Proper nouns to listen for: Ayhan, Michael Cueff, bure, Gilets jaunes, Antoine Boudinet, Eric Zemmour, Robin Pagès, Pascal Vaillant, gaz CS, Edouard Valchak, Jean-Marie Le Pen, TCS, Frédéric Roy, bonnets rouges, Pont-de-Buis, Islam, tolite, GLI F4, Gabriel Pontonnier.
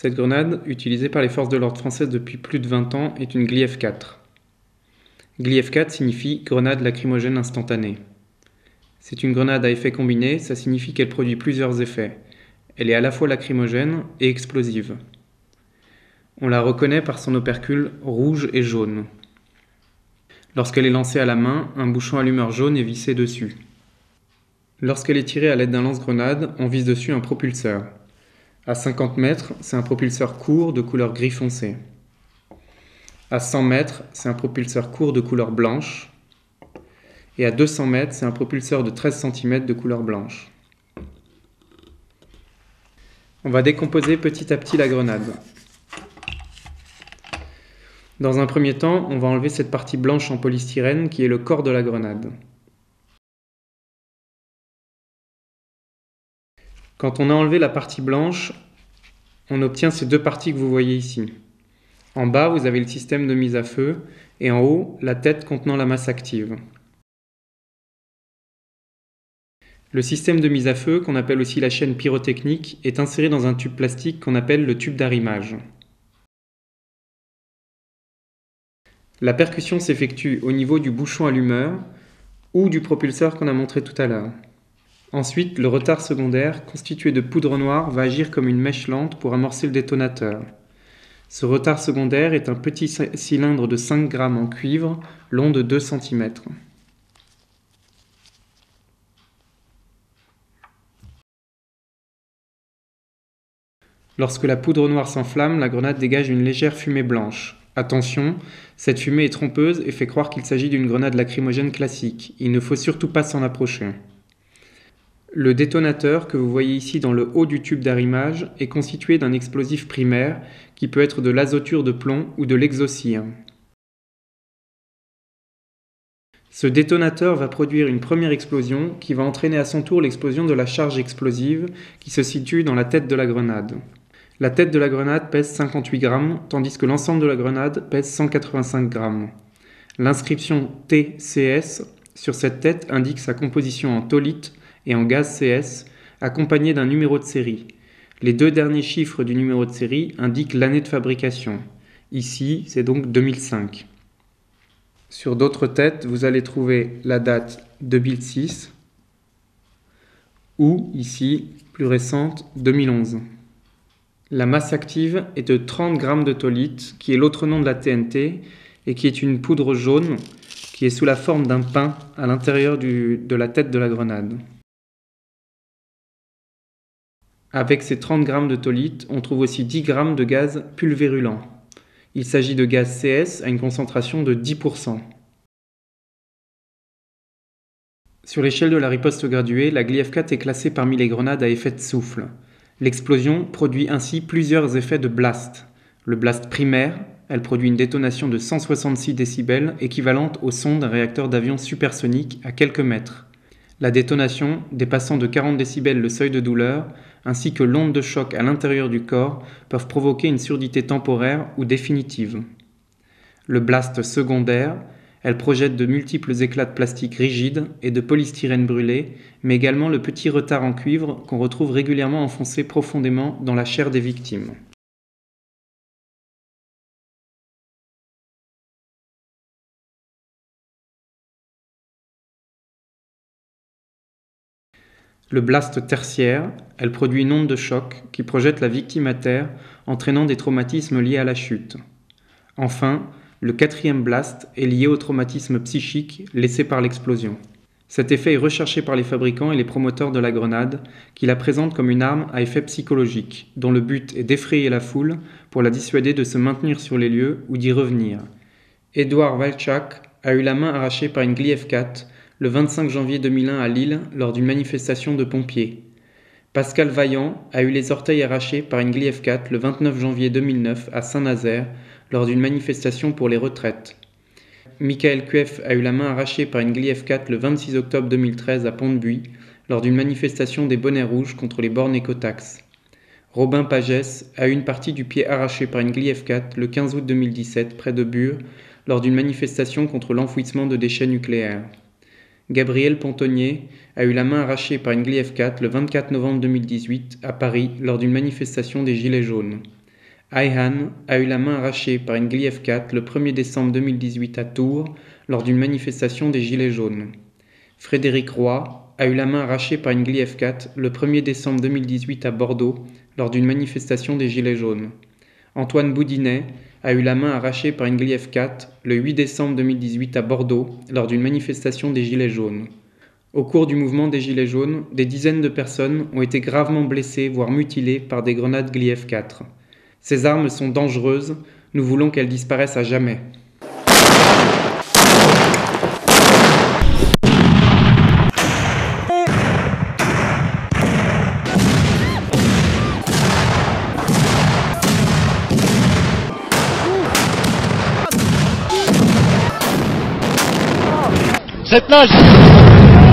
Cette grenade, utilisée par les forces de l'ordre françaises depuis plus de 20 ans, est une GLI F4. GLI F4 signifie grenade lacrymogène instantanée. C'est une grenade à effet combiné, ça signifie qu'elle produit plusieurs effets. Elle est à la fois lacrymogène et explosive. On la reconnaît par son opercule rouge et jaune. Lorsqu'elle est lancée à la main, un bouchon allumeur jaune est vissé dessus. Lorsqu'elle est tirée à l'aide d'un lance-grenade, on vise dessus un propulseur. À 50 mètres, c'est un propulseur court de couleur gris foncé. À 100 mètres, c'est un propulseur court de couleur blanche. Et à 200 mètres, c'est un propulseur de 13 cm de couleur blanche. On va décomposer petit à petit la grenade. Dans un premier temps, on va enlever cette partie blanche en polystyrène qui est le corps de la grenade. Quand on a enlevé la partie blanche, on obtient ces deux parties que vous voyez ici. En bas, vous avez le système de mise à feu et en haut, la tête contenant la masse active. Le système de mise à feu, qu'on appelle aussi la chaîne pyrotechnique, est inséré dans un tube plastique qu'on appelle le tube d'arrimage. La percussion s'effectue au niveau du bouchon allumeur ou du propulseur qu'on a montré tout à l'heure. Ensuite, le retard secondaire, constitué de poudre noire, va agir comme une mèche lente pour amorcer le détonateur. Ce retard secondaire est un petit cylindre de 5 grammes en cuivre, long de 2 cm. Lorsque la poudre noire s'enflamme, la grenade dégage une légère fumée blanche. Attention, cette fumée est trompeuse et fait croire qu'il s'agit d'une grenade lacrymogène classique. Il ne faut surtout pas s'en approcher. Le détonateur que vous voyez ici dans le haut du tube d'arrimage est constitué d'un explosif primaire qui peut être de l'azoture de plomb ou de l'exocire. Ce détonateur va produire une première explosion qui va entraîner à son tour l'explosion de la charge explosive qui se situe dans la tête de la grenade. La tête de la grenade pèse 58 grammes, tandis que l'ensemble de la grenade pèse 185 grammes. L'inscription TCS sur cette tête indique sa composition en tolite et en gaz CS, accompagnée d'un numéro de série. Les deux derniers chiffres du numéro de série indiquent l'année de fabrication. Ici, c'est donc 2005. Sur d'autres têtes, vous allez trouver la date 2006 ou, ici, plus récente, 2011. La masse active est de 30 g de tolite, qui est l'autre nom de la TNT, et qui est une poudre jaune qui est sous la forme d'un pain à l'intérieur de la tête de la grenade. Avec ces 30 g de tolite, on trouve aussi 10 g de gaz pulvérulent. Il s'agit de gaz CS à une concentration de 10%. Sur l'échelle de la riposte graduée, la GLI F4 est classée parmi les grenades à effet de souffle. L'explosion produit ainsi plusieurs effets de blast. Le blast primaire, elle produit une détonation de 166 décibels équivalente au son d'un réacteur d'avion supersonique à quelques mètres. La détonation, dépassant de 40 décibels le seuil de douleur, ainsi que l'onde de choc à l'intérieur du corps, peuvent provoquer une surdité temporaire ou définitive. Le blast secondaire, elle projette de multiples éclats de plastique rigide et de polystyrène brûlé, mais également le petit retard en cuivre qu'on retrouve régulièrement enfoncé profondément dans la chair des victimes. Le blast tertiaire, elle produit une onde de choc qui projette la victime à terre, entraînant des traumatismes liés à la chute. Enfin, le quatrième blast est lié au traumatisme psychique laissé par l'explosion. Cet effet est recherché par les fabricants et les promoteurs de la grenade, qui la présentent comme une arme à effet psychologique, dont le but est d'effrayer la foule pour la dissuader de se maintenir sur les lieux ou d'y revenir. Edouard Valchak a eu la main arrachée par une GLI F4 le 25 janvier 2001 à Lille lors d'une manifestation de pompiers. Pascal Vaillant a eu les orteils arrachés par une GLI F4 le 29 janvier 2009 à Saint-Nazaire lors d'une manifestation pour les retraites. Michael Cueff a eu la main arrachée par une GLI F4 le 26 octobre 2013 à Pont-de-Buis lors d'une manifestation des bonnets rouges contre les bornes écotaxes. Robin Pagès a eu une partie du pied arrachée par une GLI F4 le 15 août 2017 près de Bure lors d'une manifestation contre l'enfouissement de déchets nucléaires. Gabriel Pontonnier a eu la main arrachée par une GLI F4 le 24 novembre 2018 à Paris lors d'une manifestation des Gilets jaunes. Ayhan a eu la main arrachée par une GLI F4 le 1er décembre 2018 à Tours lors d'une manifestation des Gilets jaunes. Frédéric Roy a eu la main arrachée par une GLI F4 le 1er décembre 2018 à Bordeaux lors d'une manifestation des Gilets jaunes. Antoine Boudinet a eu la main arrachée par une GLI F4 le 8 décembre 2018 à Bordeaux lors d'une manifestation des Gilets jaunes. Au cours du mouvement des Gilets jaunes, des dizaines de personnes ont été gravement blessées voire mutilées par des grenades GLI F4. Ces armes sont dangereuses, nous voulons qu'elles disparaissent à jamais. Cette plage